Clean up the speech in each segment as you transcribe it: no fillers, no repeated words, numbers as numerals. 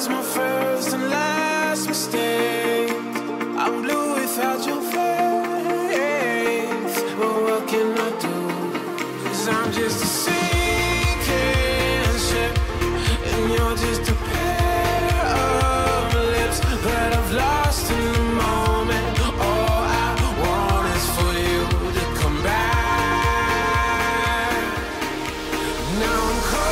was my first and last mistake. I'm blue without your face, but what can I do? 'Cause I'm just a sinking ship, and you're just a pair of lips that I've lost in the moment. All I want is for you to come back. Now I'm cold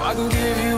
I can give you